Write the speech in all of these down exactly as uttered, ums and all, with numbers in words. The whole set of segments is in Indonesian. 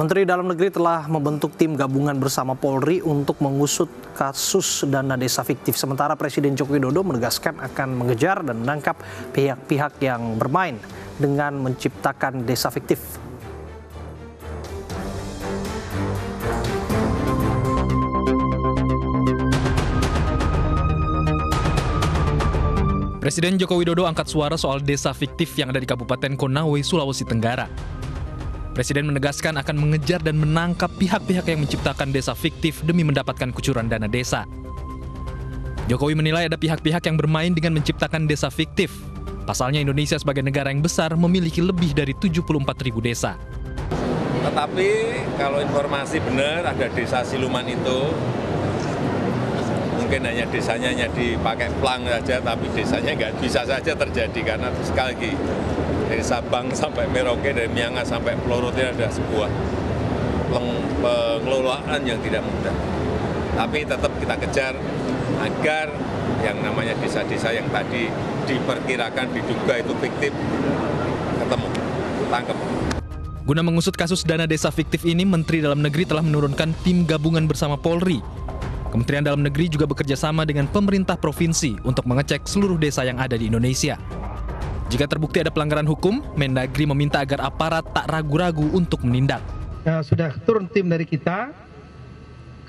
Menteri Dalam Negeri telah membentuk tim gabungan bersama Polri untuk mengusut kasus dana desa fiktif. Sementara Presiden Joko Widodo menegaskan akan mengejar dan menangkap pihak-pihak yang bermain dengan menciptakan desa fiktif. Presiden Joko Widodo angkat suara soal desa fiktif yang ada di Kabupaten Konawe, Sulawesi Tenggara. Presiden menegaskan akan mengejar dan menangkap pihak-pihak yang menciptakan desa fiktif demi mendapatkan kucuran dana desa. Jokowi menilai ada pihak-pihak yang bermain dengan menciptakan desa fiktif. Pasalnya Indonesia sebagai negara yang besar memiliki lebih dari tujuh puluh empat ribu desa. Tetapi kalau informasi benar ada desa siluman itu, mungkin hanya desanya hanya dipakai plang saja, tapi desanya nggak bisa saja terjadi karena sekali lagi, dari Sabang sampai Merauke, dari Miangas sampai Plorut ini ada sebuah pengelolaan yang tidak mudah. Tapi tetap kita kejar agar yang namanya desa-desa yang tadi diperkirakan diduga itu fiktif ketemu, tangkap. Guna mengusut kasus dana desa fiktif ini, Menteri Dalam Negeri telah menurunkan tim gabungan bersama Polri. Kementerian Dalam Negeri juga bekerja sama dengan pemerintah provinsi untuk mengecek seluruh desa yang ada di Indonesia. Jika terbukti ada pelanggaran hukum, Mendagri meminta agar aparat tak ragu-ragu untuk menindak. Ya, sudah turun tim dari kita,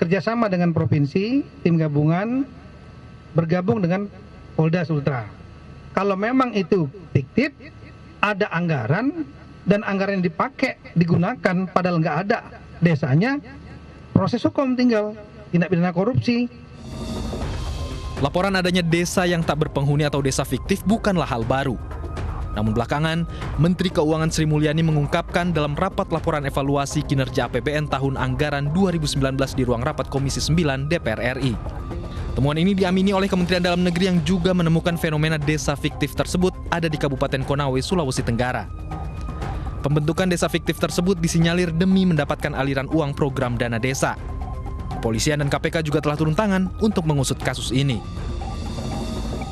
kerjasama dengan provinsi, tim gabungan, bergabung dengan Polda Sultra. Kalau memang itu fiktif, ada anggaran, dan anggaran yang dipakai, digunakan, padahal nggak ada desanya, proses hukum tinggal, tindak pidana korupsi. Laporan adanya desa yang tak berpenghuni atau desa fiktif bukanlah hal baru. Namun belakangan, Menteri Keuangan Sri Mulyani mengungkapkan dalam rapat laporan evaluasi kinerja A P B N tahun anggaran dua ribu sembilan belas di ruang rapat Komisi sembilan D P R R I. Temuan ini diamini oleh Kementerian Dalam Negeri yang juga menemukan fenomena desa fiktif tersebut ada di Kabupaten Konawe, Sulawesi Tenggara. Pembentukan desa fiktif tersebut disinyalir demi mendapatkan aliran uang program dana desa. Kepolisian dan K P K juga telah turun tangan untuk mengusut kasus ini.